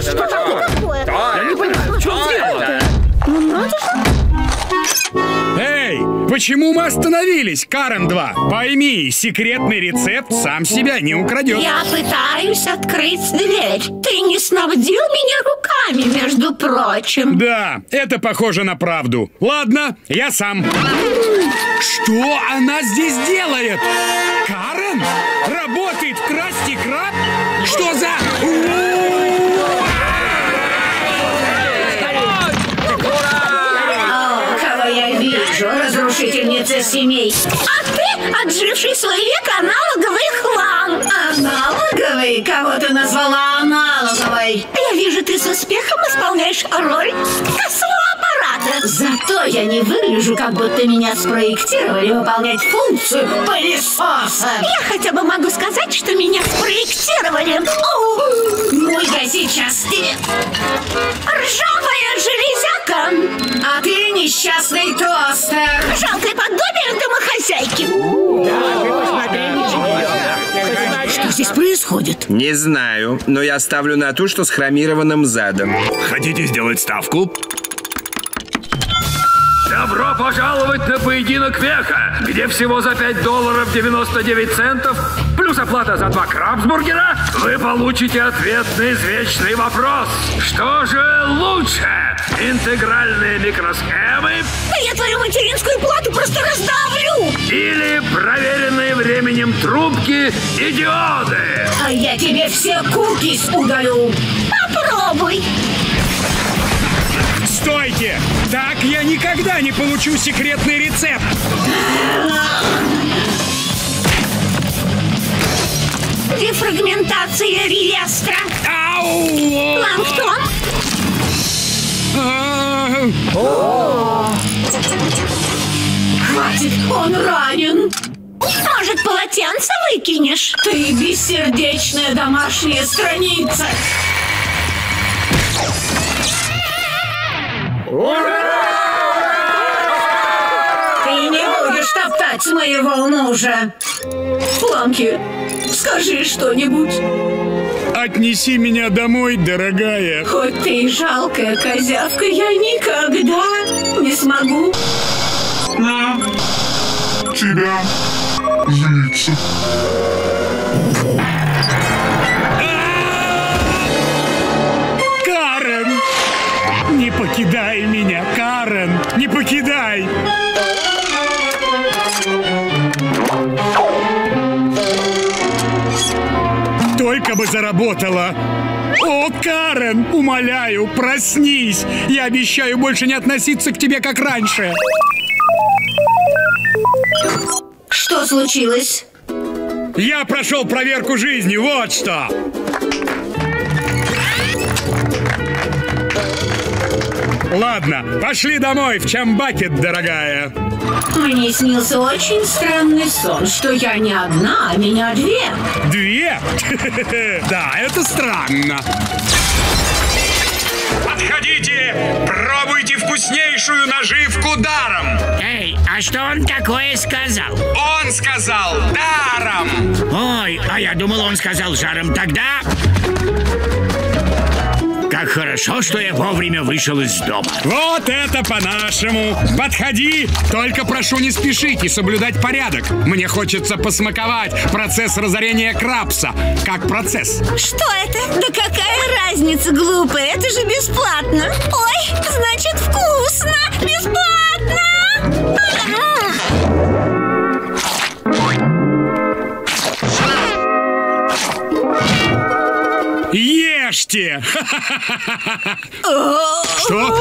Что такое? Я не понимаю, в чем дело? Ну, вроде что? Эй, почему мы остановились, Карен-2? Пойми, секретный рецепт сам себя не украдет. Я пытаюсь открыть дверь. Ты не снабдил меня руками, между прочим. Да, это похоже на правду. Ладно, я сам. Что она здесь делает? Карен? Работает в Красти Краб? Что за... Кого я вижу, разрушительница семей. А ты отживший свой век аналоговый хлам. Аналоговый? Кого ты назвала аналоговой? Я вижу, ты с успехом исполняешь роль косла. Зато я не выгляжу, как будто меня спроектировали выполнять функцию пылесоса. Я хотя бы могу сказать, что меня спроектировали. Ну-ка сейчас ты. Ржавая железяка. А ты несчастный тостер. Жалкое подобие домохозяйки. Что здесь происходит? Не знаю, но я ставлю на ту, что с хромированным задом. Хотите сделать ставку? Добро пожаловать на поединок века, где всего за $5.99 плюс оплата за 2 крабсбургера вы получите ответ на извечный вопрос. Что же лучше? Интегральные микросхемы? Да я твою материнскую плату просто раздавлю! Или проверенные временем трубки и диоды? А я тебе все кукис удалю. Попробуй! Стойте! Так я никогда не получу секретный рецепт! Дефрагментация реестра! Ау! Планктон! Хватит, он ранен! Может, полотенце выкинешь? Ты бессердечная домашняя страница! Ура! Ты не будешь топтать моего мужа. Планки, скажи что-нибудь. Отнеси меня домой, дорогая. Хоть ты и жалкая козявка, я никогда не смогу на тебя злиться. Не покидай меня, Карен! Не покидай! Только бы заработала! О, Карен! Умоляю, проснись! Я обещаю больше не относиться к тебе, как раньше! Что случилось? Я прошел проверку жизни, вот что! Ладно, пошли домой в Чамбакет, дорогая. Мне снился очень странный сон, что я не одна, а меня две. Две? Да, это странно. Подходите, пробуйте вкуснейшую наживку даром. Эй, а что он такое сказал? Он сказал даром. Ой, а я думал, он сказал жаром тогда. Как хорошо, что я вовремя вышел из дома. Вот это по-нашему. Подходи, только прошу не спешить и соблюдать порядок. Мне хочется посмаковать процесс разорения Крабса. Как процесс. Что это? Да какая разница, глупая? Это же бесплатно. Ой, значит вкусно. Бесплатно. Ешьте! Что?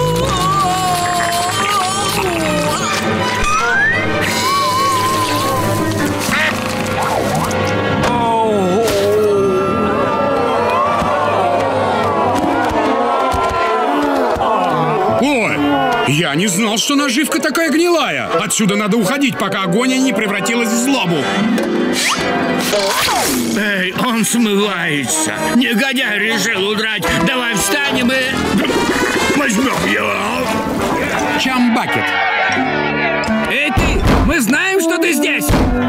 Ой, я не знал, что наживка такая гнилая. Отсюда надо уходить, пока агония не превратилась в злобу. Эй, он смывается. Негодяй решил удрать. Давай встанем и возьмем его. Чамбакет. Эй, ты... Мы знаем, что ты здесь!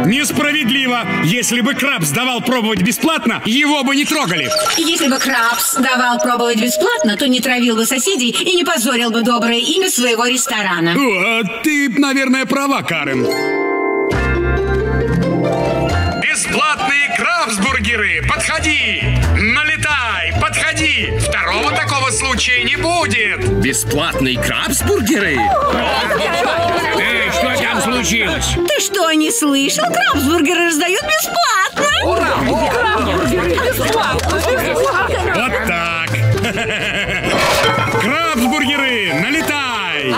Несправедливо! Если бы Крабс давал пробовать бесплатно, его бы не трогали! Если бы Крабс давал пробовать бесплатно, то не травил бы соседей и не позорил бы доброе имя своего ресторана. О, ты, наверное, права, Карен. Бесплатные Крабсбургеры! Подходи! Налетай! Подходи! Второго такого случая не будет! Бесплатные Крабсбургеры? Случилось. Ты что, не слышал? Крабсбургеры раздают бесплатно! Ура! Крабсбургеры бесплатно! Вот так! Крабсбургеры, налетай!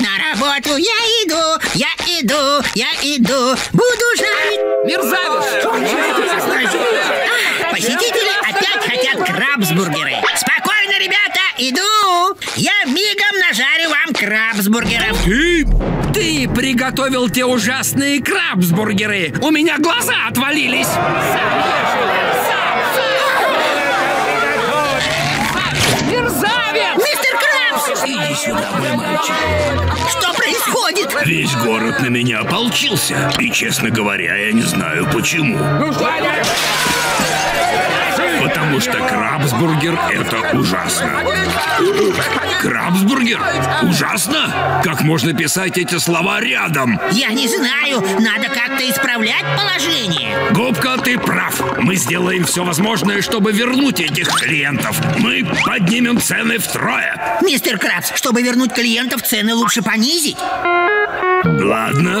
На работу я иду, я иду, я иду, буду жрать! Мерзавец! Посетители опять хотят крабсбургеры. Спокойно, ребята, иду. Я мигом нажарю вам крабсбургеров. Ты приготовил те ужасные крабсбургеры. У меня глаза отвалились. Мерзавец! Мистер Крабс! Иди сюда, мой мальчик. Что происходит? Весь город на меня ополчился. И, честно говоря, я не знаю почему. Потому что крабсбургер – это ужасно. Крабсбургер? Ужасно? Как можно писать эти слова рядом? Я не знаю. Надо как-то исправлять положение. Губка, ты прав. Мы сделаем все возможное, чтобы вернуть этих клиентов. Мы поднимем цены втрое. Мистер Крабс, чтобы вернуть клиентов, цены лучше понизить. Ладно.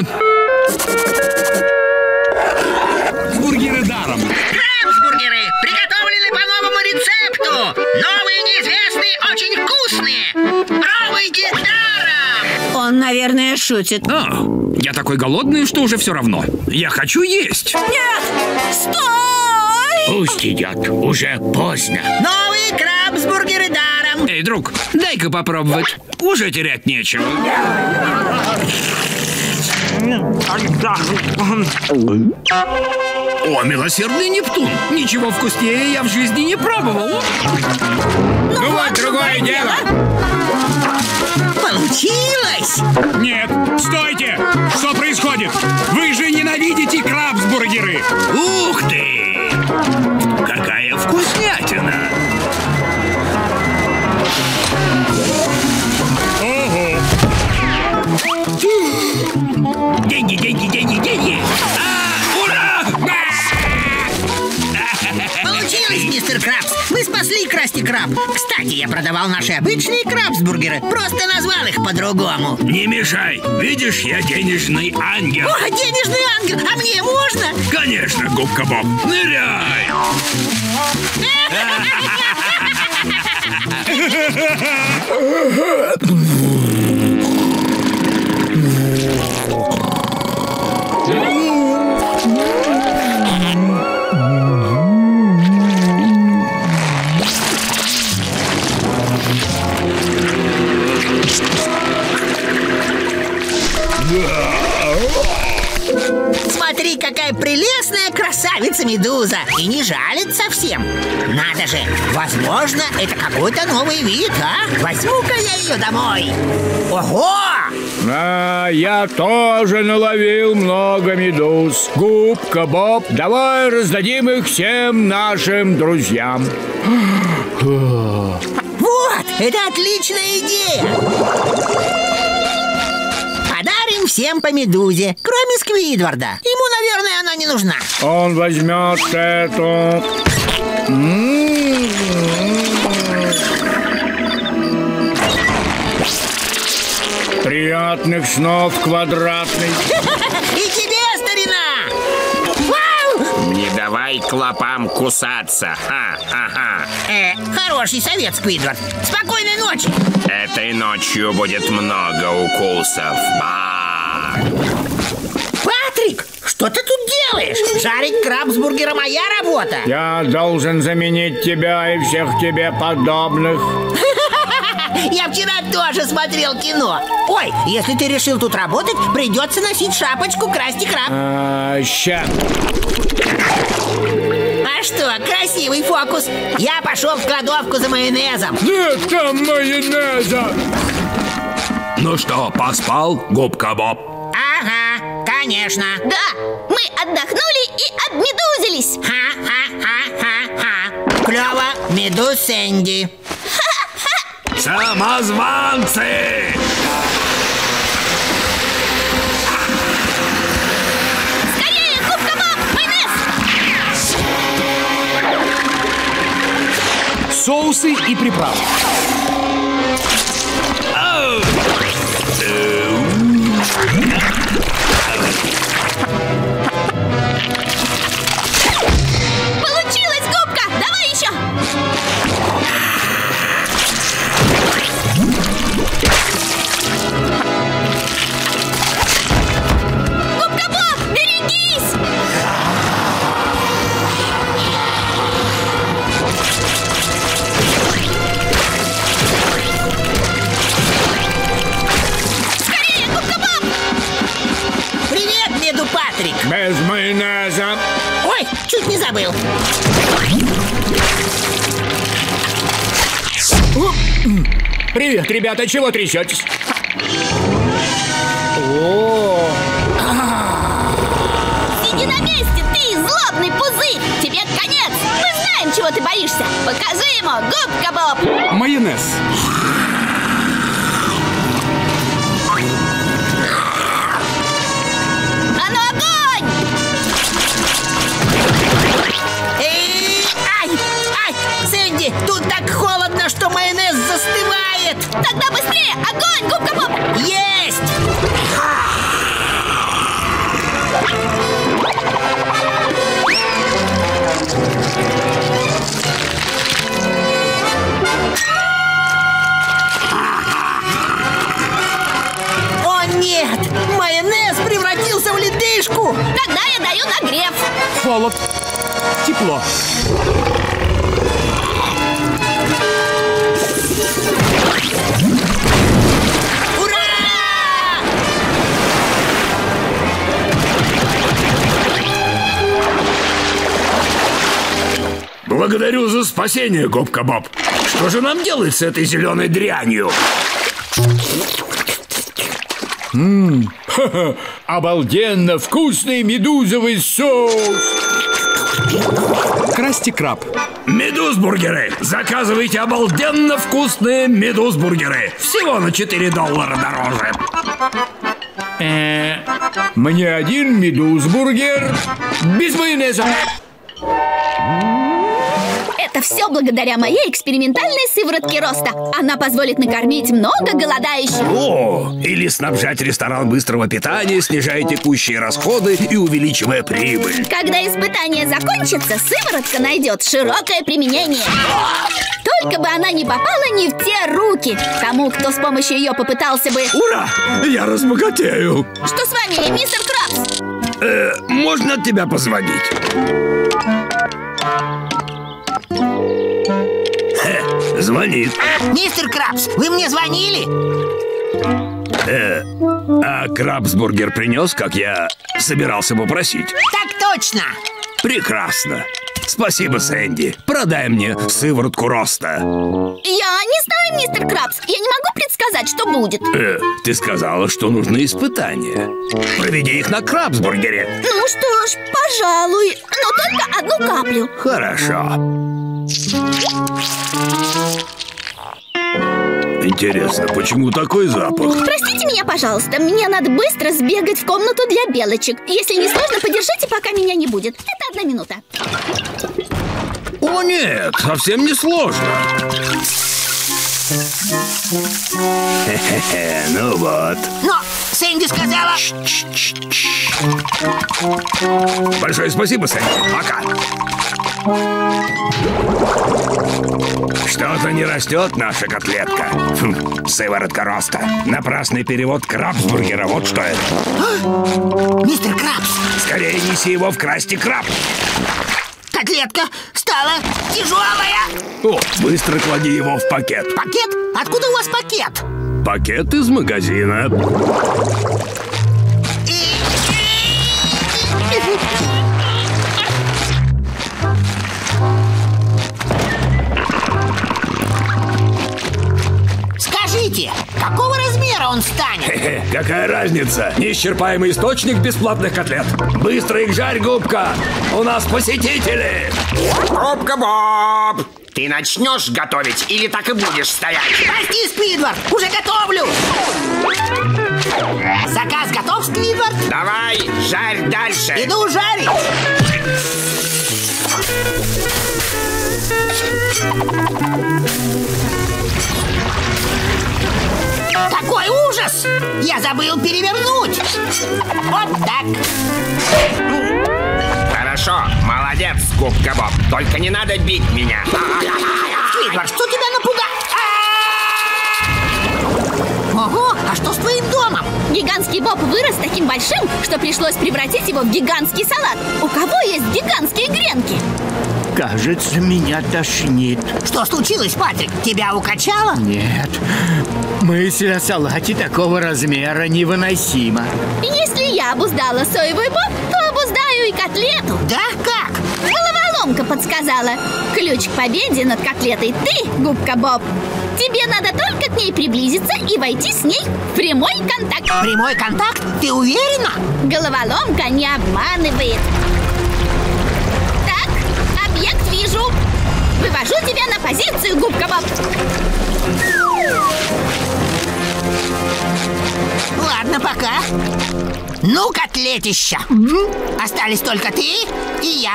Бургеры даром. Крабсбургеры! Приготовлены по новому рецепту! Новые неизвестные, очень вкусные! Пробуйте даром! Он, наверное, шутит. А, я такой голодный, что уже все равно. Я хочу есть! Нет! Стой! Пусть идет, уже поздно. Новые крабсбургеры даром! Эй, друг, дай-ка попробовать. Уже терять нечего. О, милосердный Нептун! Ничего вкуснее я в жизни не пробовал. Ну вот, другое дело. Получилось! Нет, стойте! Что происходит? Вы же ненавидите крабсбургеры! Ух ты! Какая вкуснятина! Ого! Деньги, деньги, деньги, деньги! Мистер Крабс, мы спасли Красти Краб. Кстати, я продавал наши обычные крабсбургеры, просто назвал их по-другому. Не мешай, видишь, я денежный ангел. О, денежный ангел, а мне можно? Конечно, Губка Боб, ныряй. Смотри, какая прелестная красавица-медуза. И не жалит совсем. Надо же, возможно, это какой-то новый вид, а? Возьму-ка я ее домой. Ого! А, я тоже наловил много медуз. Губка Боб, давай раздадим их всем нашим друзьям. Вот, это отличная идея. Всем по медузе, кроме Сквидварда. Ему, наверное, она не нужна. Он возьмет эту. Приятных снов, квадратный. И тебе, старина! Не давай клопам кусаться. Хороший совет, Сквидвард. Спокойной ночи. Этой ночью будет много укусов. Патрик, что ты тут делаешь? Жарить крабсбургера моя работа. Я должен заменить тебя и всех тебе подобных. Я вчера тоже смотрел кино. Ой, если ты решил тут работать, придется носить шапочку Красти Краб. Ща. А что, красивый фокус. Я пошел в кладовку за майонезом. Нет там майонеза. Ну что, поспал, Губка Боб? Ага, конечно. Да, мы отдохнули и обмедузились. Ха-ха-ха-ха-ха. Клево, медуз Сэнди. Самозванцы! Соусы и приправы. Получилось, Губка! Давай еще! Губка Боб, берегись! Без майонеза. Ой, чуть не забыл. Привет, ребята, чего трясетесь? Сиди на месте, ты злобный пузырь. Тебе конец. Мы знаем, чего ты боишься. Покажи ему, Губка Боб. Майонез. Тут так холодно, что майонез застывает. Тогда быстрее! Огонь, Губка Боб! Есть! О нет! Майонез превратился в ледышку! Тогда я даю нагрев. Холод. Тепло. Благодарю за спасение, Губка Боб. Что же нам делать с этой зеленой дрянью? Обалденно вкусный медузовый соус. Красти краб. Медузбургеры. Заказывайте обалденно вкусные медузбургеры. Всего на $4 дороже. Мне один медузбургер без майонеза. Это все благодаря моей экспериментальной сыворотке роста. Она позволит накормить много голодающих. О, или снабжать ресторан быстрого питания, снижая текущие расходы и увеличивая прибыль. Когда испытание закончится, сыворотка найдет широкое применение. Только бы она не попала не в те руки. Тому, кто с помощью ее попытался бы... Ура! Я разбогатею! Что с вами, мистер Крабс? Можно от тебя позвонить? Звонит. Мистер Крабс, вы мне звонили? А Крабсбургер принес, как я собирался попросить? Так точно. Прекрасно. Спасибо, Сэнди. Продай мне сыворотку роста. Я не знаю, мистер Крабс. Я не могу предсказать, что будет. Ты сказала, что нужны испытания. Проведи их на Крабсбургере. Ну что ж, пожалуй. Но только одну каплю. Хорошо. Интересно, почему такой запах? Простите меня, пожалуйста, мне надо быстро сбегать в комнату для белочек. Если не сложно, подержите, пока меня не будет. Это 1 минута. О нет, совсем не сложно. Ну вот. Но Сэнди сказала... Большое спасибо, Сэнди. Пока. Что-то не растет наша котлетка. Сыворотка роста. Напрасный перевод Крабсбургера. Вот что это. Мистер Крабс! Скорее неси его в Красти Краб. Котлетка стала тяжелая. О, быстро клади его в пакет. Пакет? Откуда у вас пакет? Пакет из магазина. нефти? Какого размера он станет? Хе-хе, какая разница? Неисчерпаемый источник бесплатных котлет. Быстро их жарь, Губка! У нас посетители! Губка Боб! Ты начнешь готовить или так и будешь стоять? Прости, Сквидвард, уже готовлю! Заказ готов, Сквидвард? Давай, жарь дальше! Иду жарить! Какой ужас! Я забыл перевернуть! Вот так! Хорошо, молодец, Губка Боб! Только не надо бить меня! Сквидвард, что тебя напугало? Ого, а что с твоим домом? Гигантский Боб вырос таким большим, что пришлось превратить его в гигантский салат. У кого есть гигантские гренки? Кажется, меня тошнит. Что случилось, Патрик? Тебя укачало? Нет. Мысль о салате такого размера невыносима. Если я обуздала соевый боб, то обуздаю и котлету. Да? Как? Головоломка подсказала. Ключ к победе над котлетой ты, Губка Боб. Тебе надо только к ней приблизиться и войти с ней в прямой контакт. Прямой контакт? Ты уверена? Головоломка не обманывает. Объект вижу. Вывожу тебя на позицию, Губка Боб. Ладно, пока. Ну, котлетища. Остались только ты и я.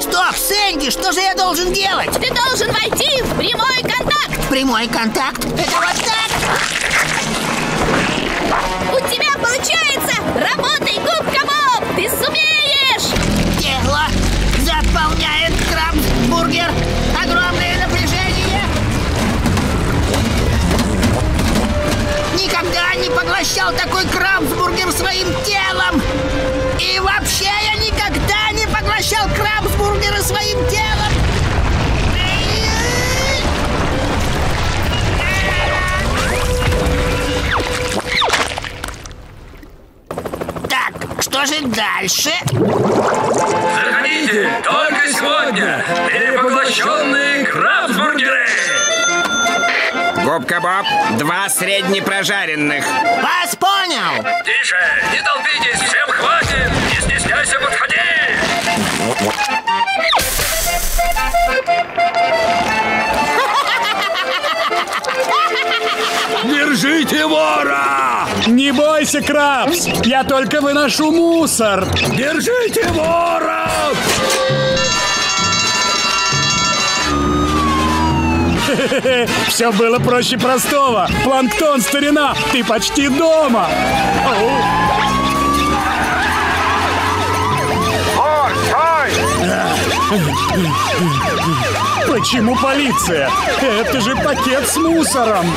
Стоп, Сэнди, что же я должен делать? Ты должен войти в прямой контакт. Прямой контакт? Это вот так. У тебя получается. Работай, Губка Боб. Ты сумеешь. Дело заполняет Крабсбургер. Огромное напряжение. Никогда не поглощал такой Крабсбургер своим телом. И вообще я никогда не поглощал Крабсбургера своим телом. Что же дальше? Заходите только сегодня. Перепоглощенные крабсбургеры. Губка Боб, 2 среднепрожаренных. Вас понял. Тише, не толпитесь, всем хватит. Не стесняйся, подходи. Держите вора! Не бойся, Крабс! Я только выношу мусор! Держите вора! Все было проще простого. Планктон, старина, ты почти дома! Почему полиция? Это же пакет с мусором!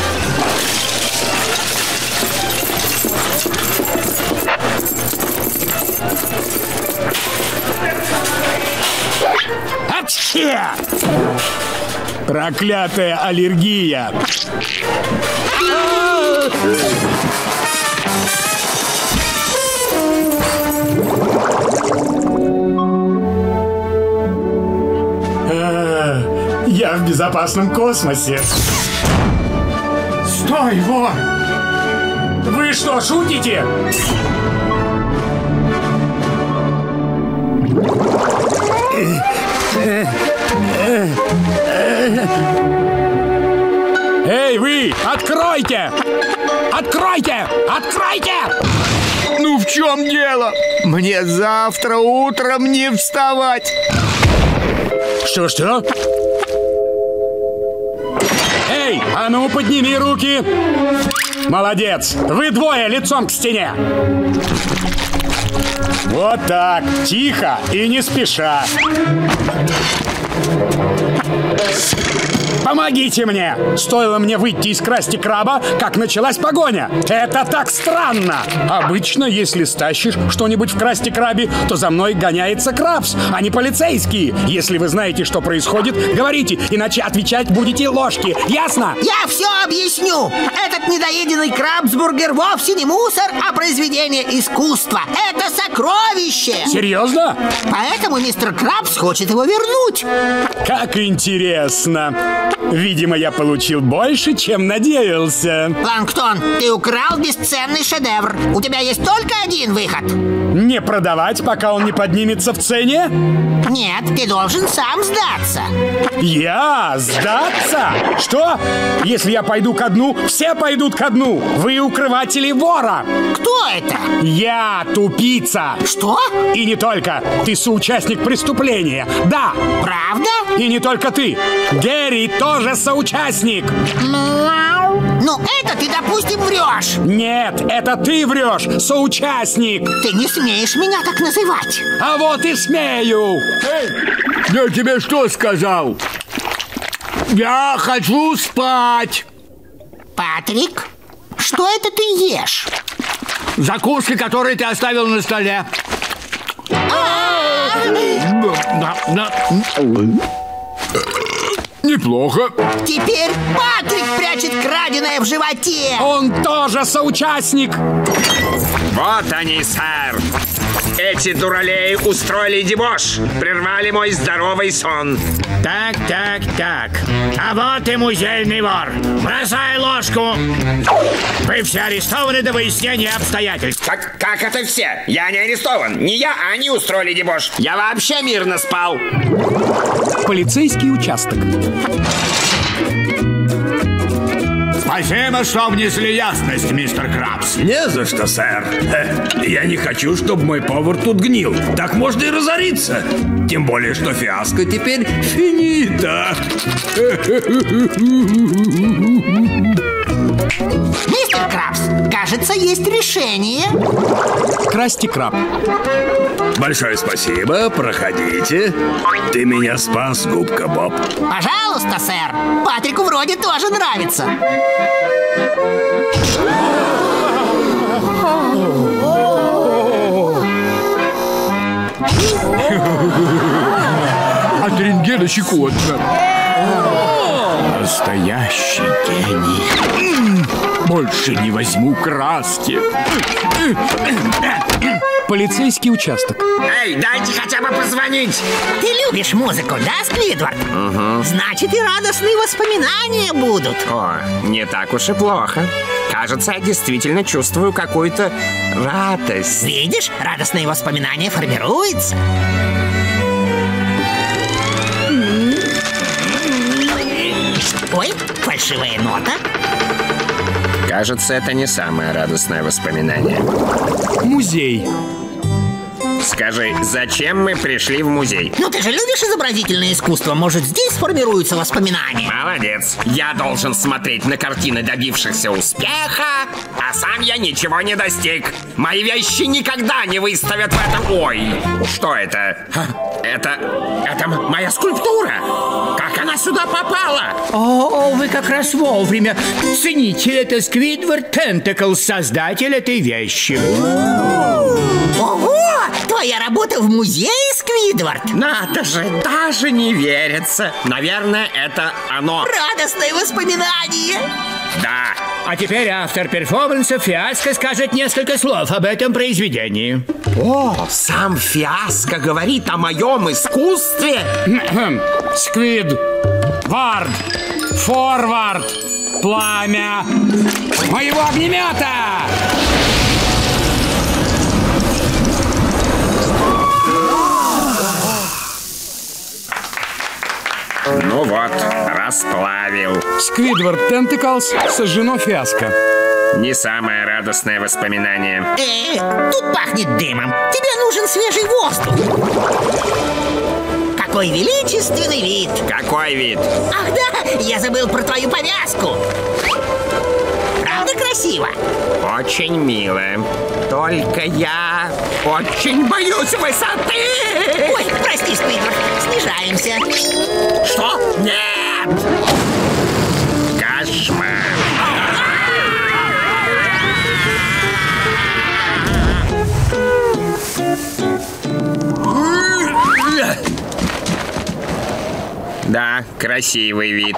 Апчхи! Проклятая аллергия! Я в безопасном космосе. Стой, вор! Вы что, шутите? Эй, вы! Откройте! Откройте! Откройте! Ну в чем дело? Мне завтра утром не вставать. Что-что? Эй, а ну подними руки! Молодец! Вы двое лицом к стене! Вот так, тихо и не спеша. Помогите мне! Стоило мне выйти из красти краба, как началась погоня. Это так странно! Обычно, если стащишь что-нибудь в красти крабе, то за мной гоняется Крабс, а не полицейские. Если вы знаете, что происходит, говорите, иначе отвечать будете ложки. Ясно? Я все объясню. Этот недоеденный крабсбургер вовсе не мусор, а произведение искусства. Это сокровище! Серьезно? Поэтому мистер Крабс хочет его вернуть. Как интересно! Видимо, я получил больше, чем надеялся. Планктон, ты украл бесценный шедевр. У тебя есть только один выход. Не продавать, пока он не поднимется в цене? Нет, ты должен сам сдаться. Я? Сдаться? Что? Если я пойду ко дну, все пойдут ко дну. Вы укрыватели вора. Кто это? Я, тупица. Что? И не только. Ты соучастник преступления. Да. Правда? И не только ты. Гэри тоже соучастник. Ну, это ты, допустим, врешь. Нет, это ты врешь, соучастник. Ты не смеешь меня так называть. А вот и смею. Эй, я тебе что сказал? Я хочу спать. Патрик, что это ты ешь? Закуски, которые ты оставил на столе. Неплохо. Теперь Патрик прячет краденое в животе. Он тоже соучастник. Вот они, сэр. Эти дуралеи устроили дебош. Прервали мой здоровый сон. Так. А вот и музейный вор. Бросай ложку. Вы все арестованы до выяснения обстоятельств. Как это все? Я не арестован. Не я, а они устроили дебош. Я вообще мирно спал. Полицейский участок. Спасибо, что внесли ясность, мистер Крабс. Не за что, сэр. Я не хочу, чтобы мой повар тут гнил. Так можно и разориться. Тем более, что фиаско теперь финита. Мистер Крабс, кажется, есть решение. Красти краб. Большое спасибо, проходите. Ты меня спас, Губка Боб. Пожалуйста, сэр. Патрику вроде тоже нравится. От рентгена щекотно. Настоящий гений. Больше не возьму краски. Полицейский участок. Эй, дайте хотя бы позвонить. Ты любишь музыку, да, Сквидвард? Угу. Значит, и радостные воспоминания будут. О, не так уж и плохо. Кажется, я действительно чувствую какую-то радость. Видишь, радостные воспоминания формируются. Ой, фальшивая нота. Кажется, это не самое радостное воспоминание. Музей. Скажи, зачем мы пришли в музей? Ну ты же любишь изобразительное искусство. Может, здесь формируются воспоминания? Молодец. Я должен смотреть на картины добившихся успеха, а сам я ничего не достиг. Мои вещи никогда не выставят в этом... Ой, что это? Это моя скульптура. Как она сюда попала? О, вы как раз вовремя. Цените, это Сквидвард Тентаклс, создатель этой вещи. Ого! Твоя работа в музее, Сквидвард? Надо же, даже не верится. Наверное, это оно. Радостное воспоминание. Да. А теперь автор перформанса «Фиаско» скажет несколько слов об этом произведении. О, сам «Фиаско» говорит о моем искусстве. Сквидвард, форвард, пламя моего огнемета! Ну вот, расплавил. Сквидвард Тентаклс, сожжено фиаско. Не самое радостное воспоминание. Тут пахнет дымом. Тебе нужен свежий воздух. Какой величественный вид. Какой вид? Ах да, я забыл про твою повязку. Правда красиво? Очень мило. Только я очень боюсь высоты. Ой, прости, Сквидвард, снижаемся. Что? Нет! Кошмар! Да, красивый вид.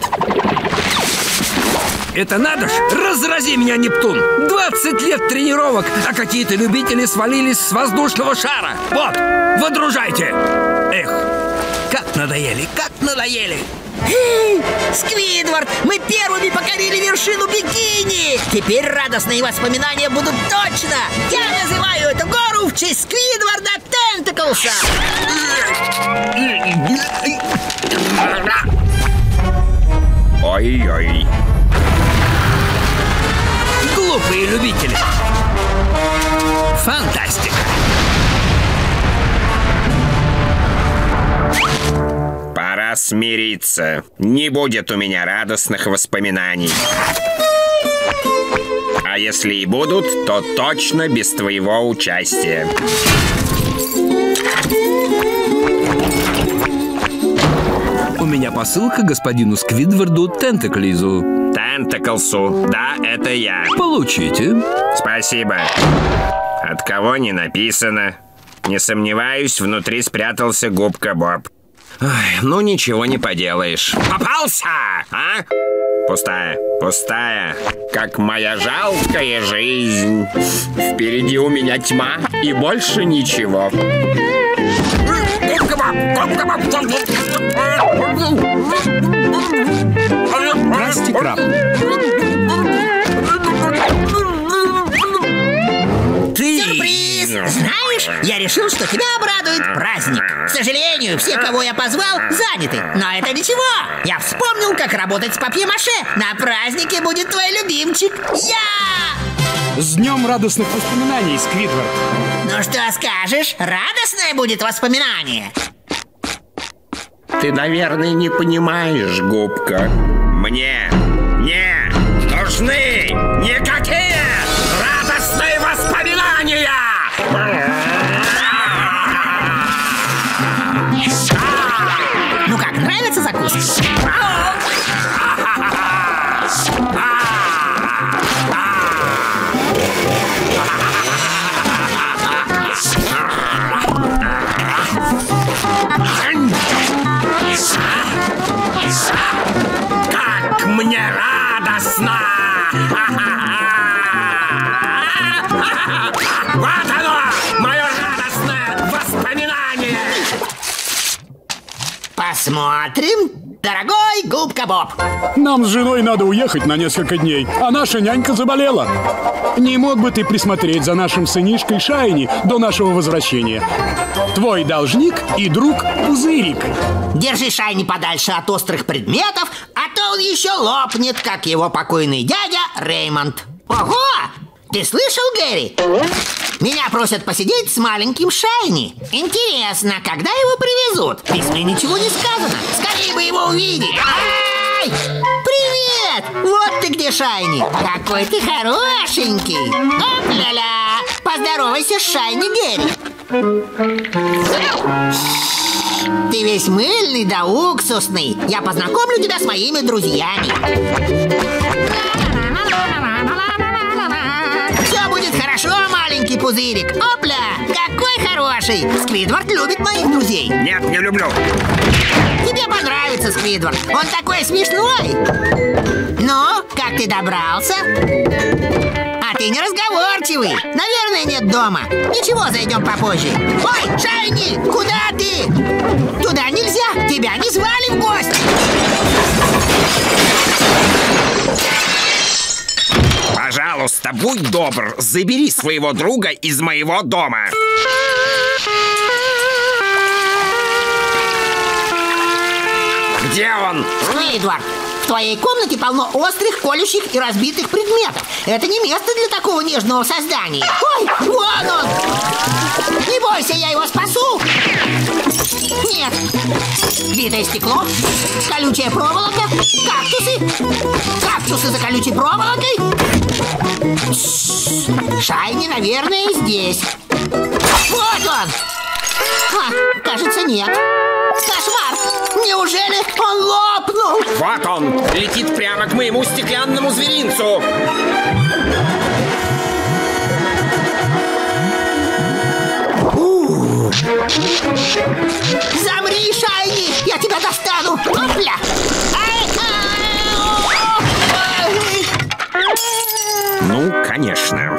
Это надо ж, разрази меня, Нептун! 20 лет тренировок, а какие-то любители свалились с воздушного шара. Вот, водружайте! Эх, как надоели, как надоели! Сквидвард, мы первыми покорили вершину Бикини! Теперь радостные воспоминания будут точно! Я называю эту гору в честь Сквидварда Тентаклса! Ой-ой! Глупые любители! Фантастика! Пора смириться. Не будет у меня радостных воспоминаний. А если и будут, то точно без твоего участия. У меня посылка господину Сквидварду Тентаклизу. Тентаклсу, да, это я. Получите. Спасибо. От кого не написано. Не сомневаюсь, внутри спрятался Губка Боб. Ой, ну ничего не поделаешь. Попался, а? Пустая, пустая, как моя жалкая жизнь. Впереди у меня тьма и больше ничего. Прости, краб. Сюрприз! Знаешь, я решил, что тебя обрадует праздник. К сожалению, все, кого я позвал, заняты. Но это ничего. Я вспомнил, как работать с папье-маше. На празднике будет твой любимчик. Я! С днем радостных воспоминаний, Сквидвард. Ну что скажешь? Радостное будет воспоминание. Ты, наверное, не понимаешь, Губка. Мне не нужны никакие радостные воспоминания! Ну как, нравится закуска? Как мне радостно! Вот оно, мое радостное воспоминание! Посмотрим, дорогой Губка Боб. Нам с женой надо уехать на несколько дней, а наша нянька заболела. Не мог бы ты присмотреть за нашим сынишкой Шайни до нашего возвращения? Твой должник и друг Пузырик. Держи Шайни подальше от острых предметов, а то он еще лопнет, как его покойный дядя Реймонд. Ого! Ты слышал, Гэри? Меня просят посидеть с маленьким Шайни. Интересно, когда его привезут? В письме ничего не сказано. Скорее бы его увидеть. Ай! Привет! Вот ты где, Шайни. Какой ты хорошенький. Оп-ля-ля! Поздоровайся с Шайни, Гэри. Ты весь мыльный да уксусный. Я познакомлю тебя с моими друзьями. Все будет хорошо, маленький Пузырик. Опля, какой хороший. Сквидвард любит моих друзей. Нет, не люблю. Тебе понравится, Сквидвард. Он такой смешной. Ну, как ты добрался? А ты неразговорчивый. Наверное, нет дома. Ничего, зайдем попозже. Ой, Шайни, куда ты? Туда нельзя. Тебя не звали в гости. Пожалуйста, будь добр. Забери своего друга из моего дома. Где он? Сквидвард. В твоей комнате полно острых, колющих и разбитых предметов. Это не место для такого нежного создания. Ой, вон он! Не бойся, я его спасу! Нет! Битое стекло, колючая проволока, кактусы! Кактусы за колючей проволокой! Шайни, наверное, здесь. Вот он! А, кажется, нет. Кошмар! Неужели он лопнул? Вот он! Летит прямо к моему стеклянному зверинцу! Замри, Шайни! Я тебя достану! Опля! Ну, конечно.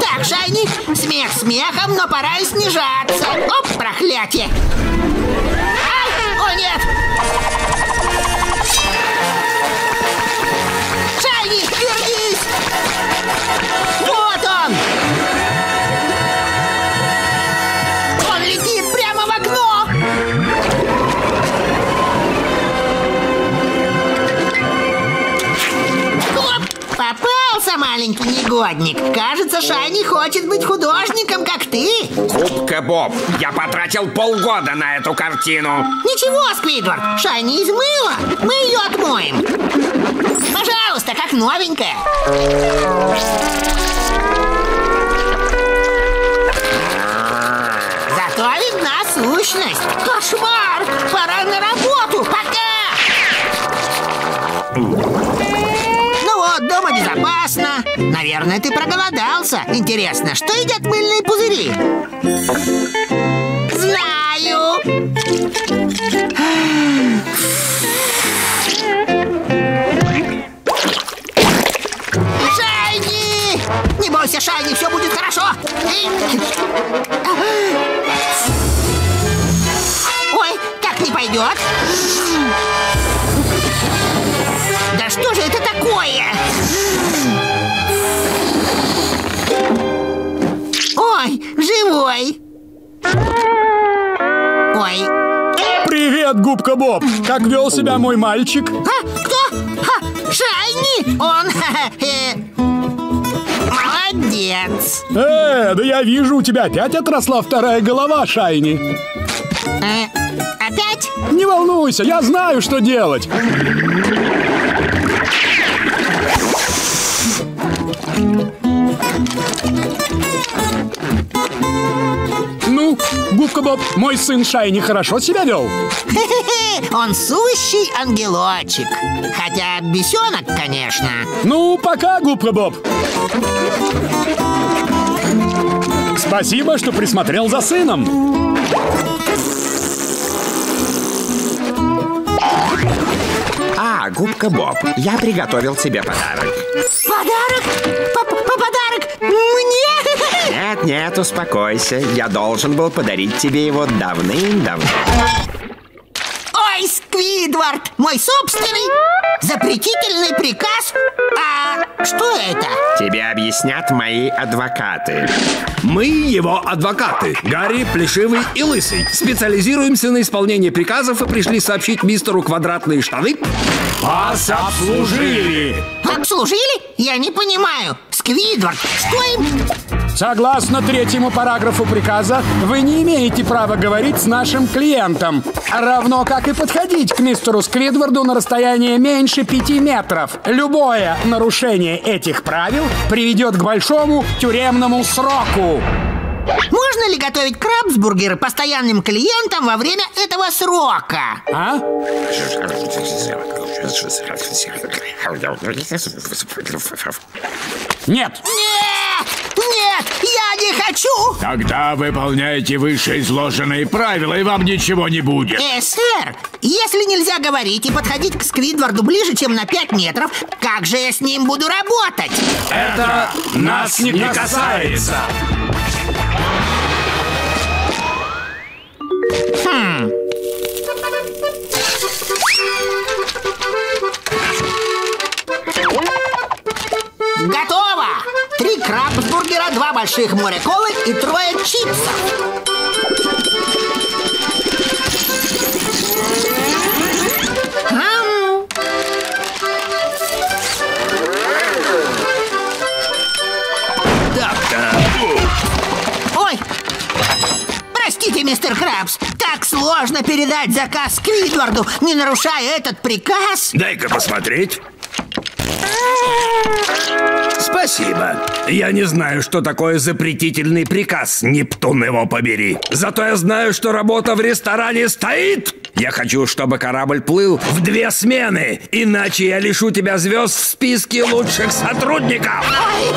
Так, Шайни, смех смехом, но пора и снижаться. Оп, проклятие! О, нет! Шайник, вернись! Вот он! Он летит прямо в окно! Оп! Попался, маленький негодник! Кажется, Шайни хочет быть художником, как ты! Губка Боб, я потратил полгода на эту картину! Ничего, Сквидвард, Шайни измыла! Мы ее отмоем! Пожалуйста, как новенькая! Зато видна сущность! Кошмар! Пора на работу! Пока! Дома безопасно. Наверное, ты проголодался. Интересно, что едят мыльные пузыри? Знаю. Шайни! Не бойся, Шайни, все будет хорошо. Ой, так не пойдет. Да что же это такое? Ой, живой! Ой. Привет, Губка Боб! Как вел себя мой мальчик? А? Кто? А, Шайни! Он... Молодец! Да я вижу, у тебя опять отросла вторая голова, Шайни. Опять? Не волнуйся, я знаю, что делать. Ну, Губка Боб, мой сын Шайни хорошо себя вел? Он сущий ангелочек. Хотя бесенок, конечно. Ну, пока, Губка Боб. Спасибо, что присмотрел за сыном. А, Губка Боб, я приготовил тебе подарок. Подарок? Подарок? Мне? Нет, нет, успокойся. Я должен был подарить тебе его давным-давно. Ой, Сквидвард, мой собственный запретительный приказ. А что это? Тебе объяснят мои адвокаты. Мы его адвокаты. Гарри, Плешивый и Лысый. Специализируемся на исполнении приказов и пришли сообщить мистеру Квадратные штаны. Вас обслужили. Обслужили? Я не понимаю. Сквидвард, что им? Согласно 3-му параграфу приказа, вы не имеете права говорить с нашим клиентом, равно как и подходить к мистеру Сквидварду на расстояние меньше 5 метров. Любое нарушение этих правил приведет к большому тюремному сроку. Можно ли готовить крабсбургеры постоянным клиентам во время этого срока? А? Нет! Нет! Нет! Я не хочу! Тогда выполняйте вышеизложенные правила, и вам ничего не будет. Сэр, если нельзя говорить и подходить к Сквидварду ближе, чем на 5 метров, как же я с ним буду работать? Это нас не касается. Готово! 3 крабсбургера, 2 больших моря-колы и 3 чипсов. Ой! Простите, мистер Крабс, так сложно передать заказ Сквидварду, не нарушая этот приказ. Дай-ка посмотреть. Спасибо. Я не знаю, что такое запретительный приказ, Нептун его побери. Зато я знаю, что работа в ресторане стоит. Я хочу, чтобы корабль плыл в 2 смены, иначе я лишу тебя звезд в списке лучших сотрудников. Ой,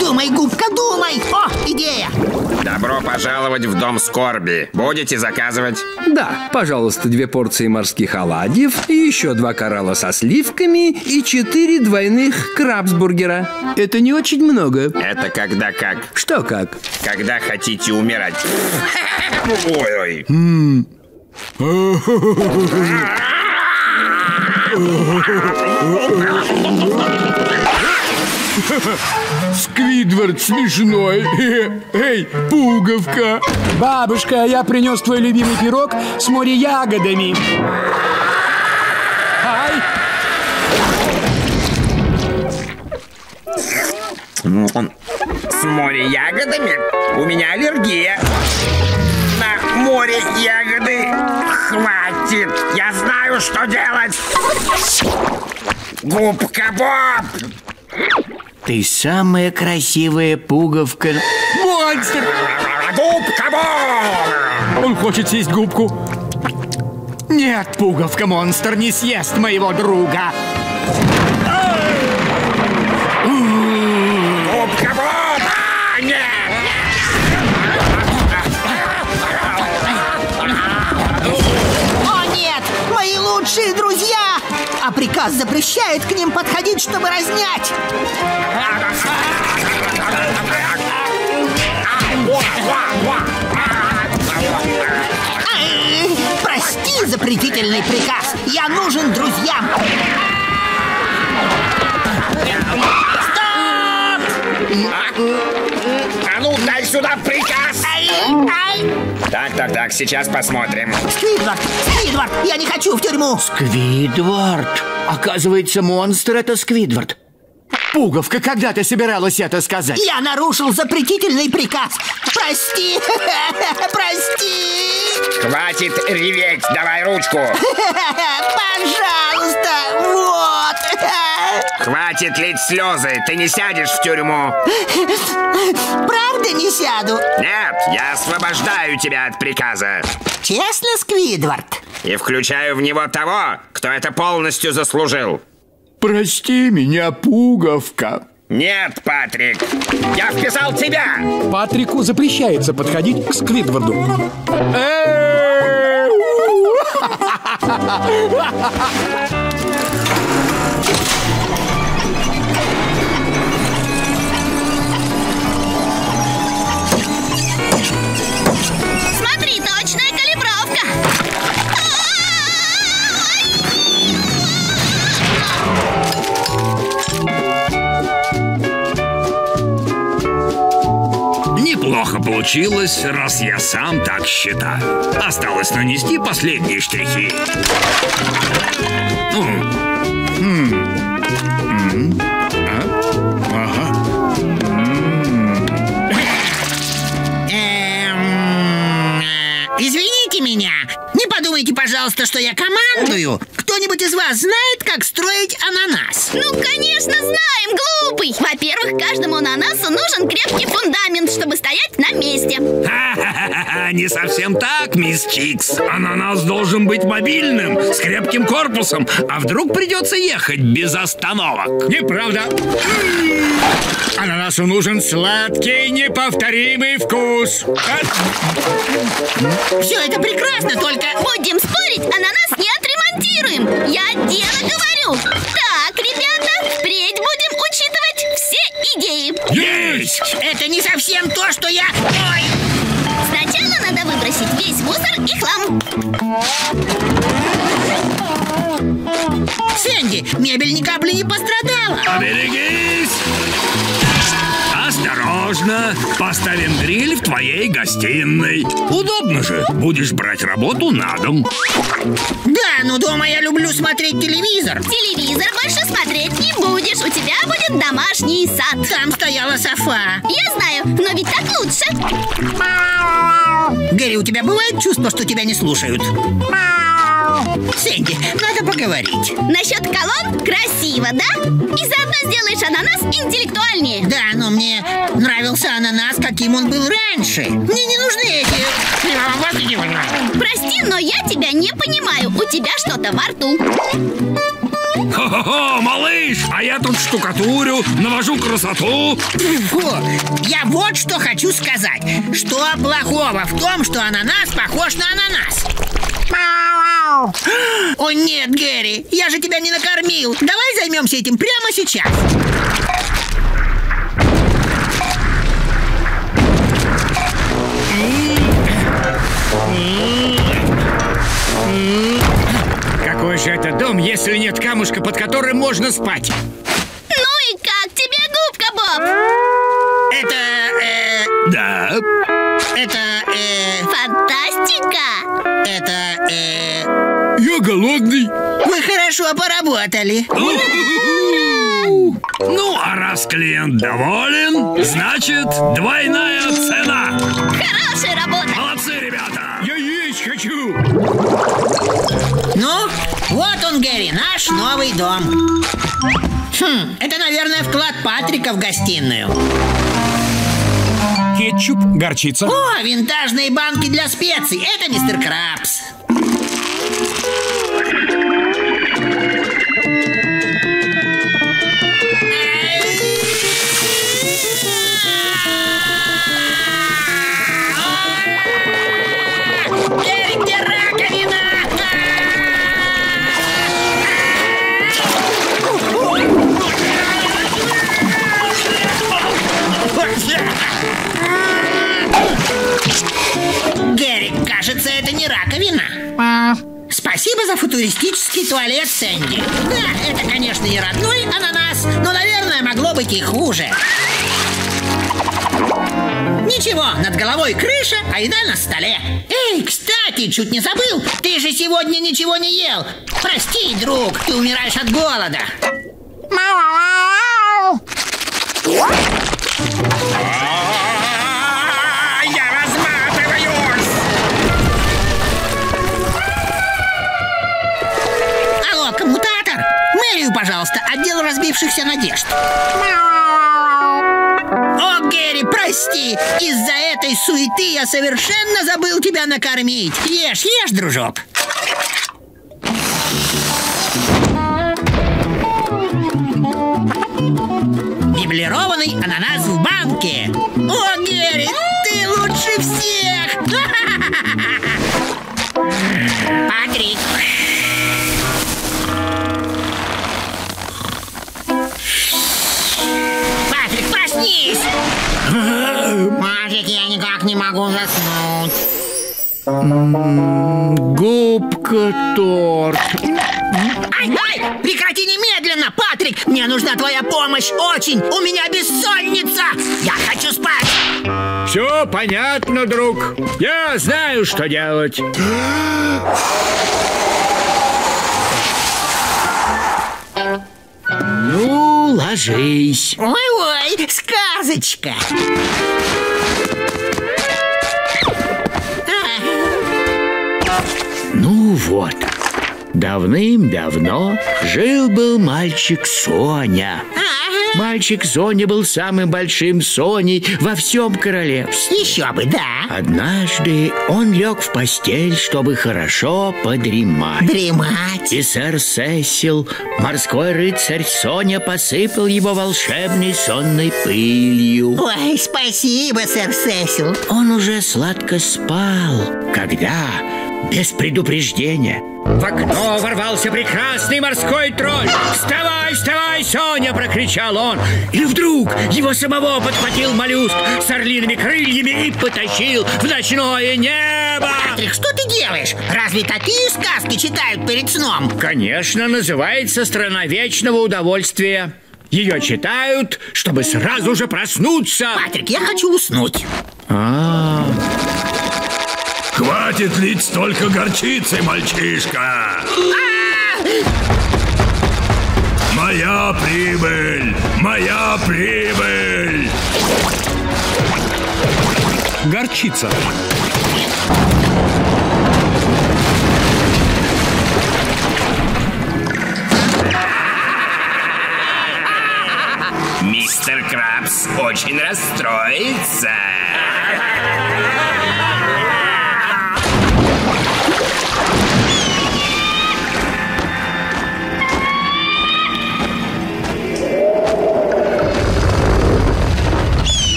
думай, Губка, думай. О, идея. Добро пожаловать в дом скорби. Будете заказывать? Да, пожалуйста, 2 порции морских оладьев, и еще 2 коралла со сливками и 4 двойных крабсбургера. Это не очень много. Это когда как? Что как? Когда хотите умирать. Ой-ой. Сквидвард смешной. Эй, пуговка. Бабушка, я принес твой любимый пирог с мореягодами. С мореягодами? У меня аллергия. На море ягоды хватит. Я знаю, что делать. Губка Боб. Ты самая красивая пуговка. Монстр! Губка Боб! Он хочет съесть губку. Нет, пуговка, монстр не съест моего друга. Губка Боб! А, нет! О, нет! Мои лучшие друзья! А приказ запрещает к ним подходить, чтобы разнять. Прости, запретительный приказ. Я нужен друзьям. Стоп! А ну, дай сюда приказ. Так, сейчас посмотрим. Сквидвард, я не хочу в тюрьму. Сквидвард, оказывается, монстр — это Сквидвард. Пуговка, когда ты собиралась это сказать? Я нарушил запретительный приказ. Прости, прости. Хватит реветь, давай ручку. Пожалуйста, вот. Хватит лить слезы, ты не сядешь в тюрьму. Правда не сяду? Нет, я освобождаю тебя от приказа. Честно, Сквидвард? И включаю в него того, кто это полностью заслужил. Прости меня, пуговка. Нет, Патрик, я вписал тебя. Патрику запрещается подходить к Сквидварду. Смотри, точная калибровка. Неплохо получилось, раз я сам так считаю. Осталось нанести последние штрихи. Извините меня. Не подумайте, пожалуйста, что я командую. Кто-нибудь из вас знает, как строить ананас? Ну, конечно, знаем, глупый. Во-первых, каждому ананасу нужен крепкий фундамент, чтобы стоять на месте. Ха-ха-ха, не совсем так, мисс Чикс. Ананас должен быть мобильным, с крепким корпусом. А вдруг придется ехать без остановок? Неправда. Ананасу нужен сладкий, неповторимый вкус. Все это прекрасно, только будем спорить, ананас не отремонтируем. Я дело говорю. Так, ребята, впредь будем учитывать все идеи. Есть! Это не совсем то, что я... Ой. Сначала надо выбросить весь мусор и хлам. Сэнди, мебель ни капли не пострадала. Поберегись! Осторожно, поставим гриль в твоей гостиной. Удобно же, будешь брать работу на дом. Да, но дома я люблю смотреть телевизор. Телевизор больше смотреть не будешь, у тебя будет домашний сад. Там стояла софа. Я знаю, но ведь так лучше. Гэри, у тебя бывает чувство, что тебя не слушают? Сэнди, надо поговорить. Насчет колонн красиво, да? И заодно сделаешь ананас интеллектуальнее. Да, но мне нравился ананас, каким он был раньше. Мне не нужны эти... Прости, но я тебя не понимаю. У тебя что-то во рту. Хо-хо-хо, малыш, а я тут штукатурю, навожу красоту. Фу, я вот что хочу сказать. Что плохого в том, что ананас похож на ананас? О нет, Гэри, я же тебя не накормил. Давай займемся этим прямо сейчас. же это дом, если нет камушка, под которым можно спать? Ну и как тебе губка, Боб? Это... Да. Это... Фантастика. Это... Я голодный. Вы хорошо поработали. Ну, а раз клиент доволен, значит, двойная цена. Хорошая работа. Молодцы, ребята. Я есть хочу. Ну, вот он, Гэри, наш новый дом. Хм, это, наверное, вклад Патрика в гостиную. Кетчуп, горчица. О, винтажные банки для специй. Это мистер Крабс. Гэри, кажется, это не раковина. Спасибо за футуристический туалет, Сэнди. Да, это, конечно, не родной ананас, но, наверное, могло быть и хуже. Ничего, над головой крыша, а еда на столе. Эй, кстати, чуть не забыл, ты же сегодня ничего не ел. Прости, друг, ты умираешь от голода. Пожалуйста, отдел разбившихся надежд. О, Гэри, прости. Из-за этой суеты я совершенно забыл тебя накормить. Ешь, ешь, дружок. Меблированный ананас в банке. О, Гэри, ты лучше всех. Патрик. Патрик, я никак не могу заснуть. Губка торт. Ай-ай! Прекрати немедленно, Патрик! Мне нужна твоя помощь, очень! У меня бессонница! Я хочу спать! Все понятно, друг. Я знаю, что делать. Ну, ложись. Ой-ой, сказочка. Ну вот, давным-давно жил-был мальчик Соня. Мальчик Соня был самым большим Соней во всем королевстве. Еще бы, да. Однажды он лег в постель, чтобы хорошо подремать. Дремать. И сэр Сесил, морской рыцарь Соня, посыпал его волшебной сонной пылью. Ой, спасибо, сэр Сесил. Он уже сладко спал, когда, без предупреждения, в окно ворвался прекрасный морской тролль. Вставай, вставай, Соня, прокричал он. И вдруг его самого подхватил моллюск с орлиными крыльями и потащил в ночное небо. Патрик, что ты делаешь? Разве такие сказки читают перед сном? Конечно, называется «Страна вечного удовольствия». Ее читают, чтобы сразу же проснуться. Патрик, я хочу уснуть. Хватит лить столько горчицы, мальчишка! Моя прибыль! Моя прибыль! Горчица. Мистер Крабс очень расстроится.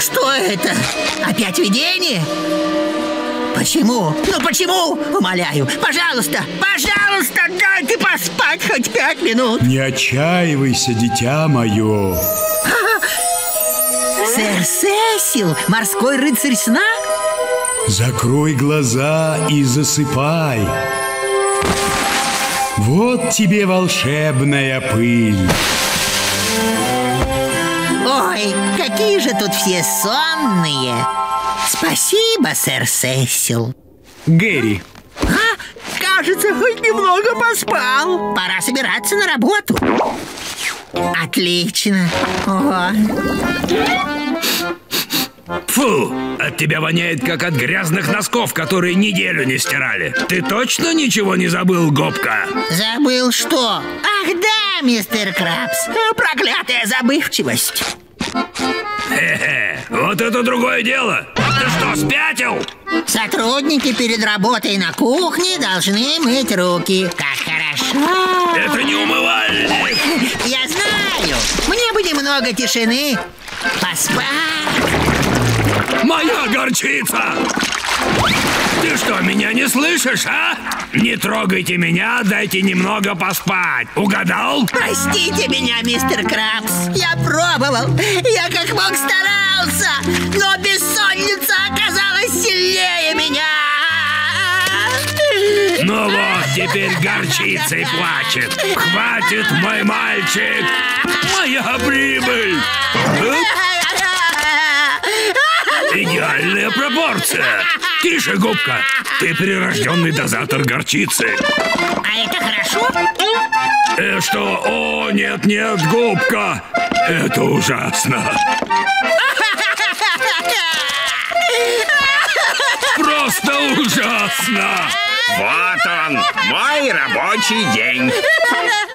Что это? Опять видение? Почему? Ну почему? Умоляю, пожалуйста, пожалуйста, дай ты поспать хоть 5 минут. Не отчаивайся, дитя мое. Сэр Сесил, морской рыцарь сна? Закрой глаза и засыпай. Вот тебе волшебная пыль. Ой, какие же тут все сонные. Спасибо, сэр Сесил. Гэри. Кажется, хоть немного поспал. Пора собираться на работу. Отлично. Ого. Фу, от тебя воняет, как от грязных носков, которые неделю не стирали. Ты точно ничего не забыл, Гопка? Забыл что? Ах да, мистер Крабс, проклятая забывчивость. Хе-хе, вот это другое дело. Ты что, спятил? Сотрудники перед работой на кухне должны мыть руки. Как хорошо. Это не умывальник. Я знаю, мне бы немного тишины. Поспать. Моя горчица! Ты что, меня не слышишь, а? Не трогайте меня, дайте немного поспать. Угадал? Простите меня, мистер Крабс. Я пробовал, я как мог старался, но бессонница оказалась сильнее меня. Ну вот, теперь горчицей плачет. Хватит, мой мальчик. Моя прибыль. Идеальная пропорция. Тише, Губка. Ты прирожденный дозатор горчицы. А это хорошо? Что? О, нет, нет, Губка. Это ужасно. Просто ужасно. Вот он, мой рабочий день.